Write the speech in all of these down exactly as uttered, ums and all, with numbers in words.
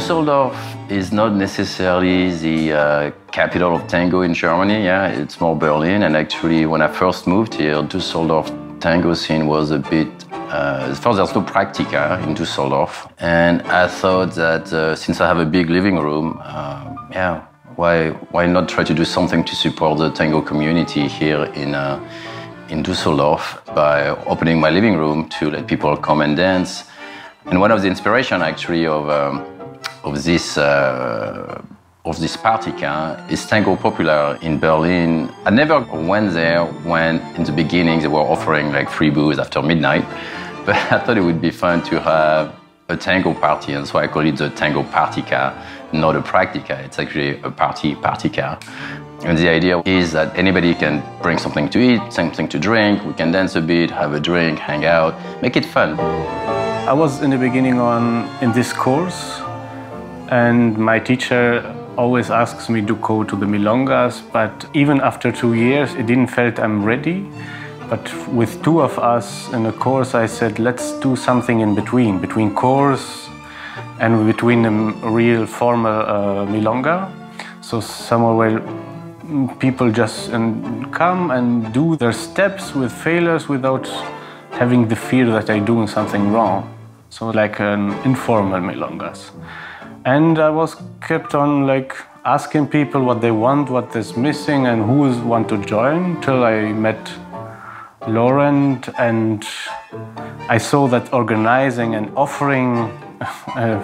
Düsseldorf is not necessarily the uh, capital of tango in Germany, yeah, it's more Berlin. And actually, when I first moved here, Düsseldorf tango scene was a bit, uh, first there's no Praktika in Düsseldorf. And I thought that uh, since I have a big living room, uh, yeah, why, why not try to do something to support the tango community here in uh, in Düsseldorf by opening my living room to let people come and dance. And one of the inspiration actually of, um, of this uh, of this Partika is Tango Popular in Berlin. I never went there when in the beginning they were offering like free booze after midnight, but I thought it would be fun to have a tango party, and so I call it the Tango Partika, not a Praktika, it's actually a party Partika. And the idea is that anybody can bring something to eat, something to drink, we can dance a bit, have a drink, hang out, make it fun. I was in the beginning on in this course, and my teacher always asks me to go to the milongas, but even after two years it didn't felt I'm ready. But with two of us in a course, I said, let's do something in between, between course and between a real formal uh, milonga. So somewhere where people just and come and do their steps with failures without having the fear that they're doing something wrong. So like an informal milongas. And I was kept on like asking people what they want, what is missing and who is want to join, till I met Laurent, and I saw that organizing and offering a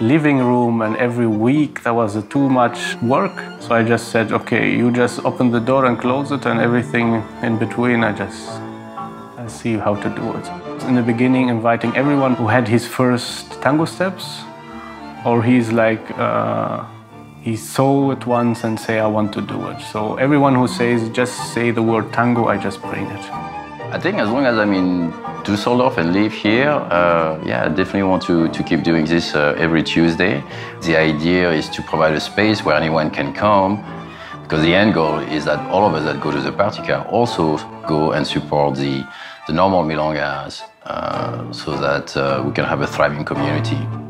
living room and every week there was a too much work. So I just said, okay, you just open the door and close it, and everything in between I just I see how to do it. In the beginning, inviting everyone who had his first tango steps, or he's like uh, he saw it once and say I want to do it. So everyone who says just say the word tango, I just bring it. I think as long as I'm in Düsseldorf and live here, uh, yeah, I definitely want to, to keep doing this uh, every Tuesday. The idea is to provide a space where anyone can come, because the end goal is that all of us that go to the Partika also go and support the, the normal milongas, uh, so that uh, we can have a thriving community.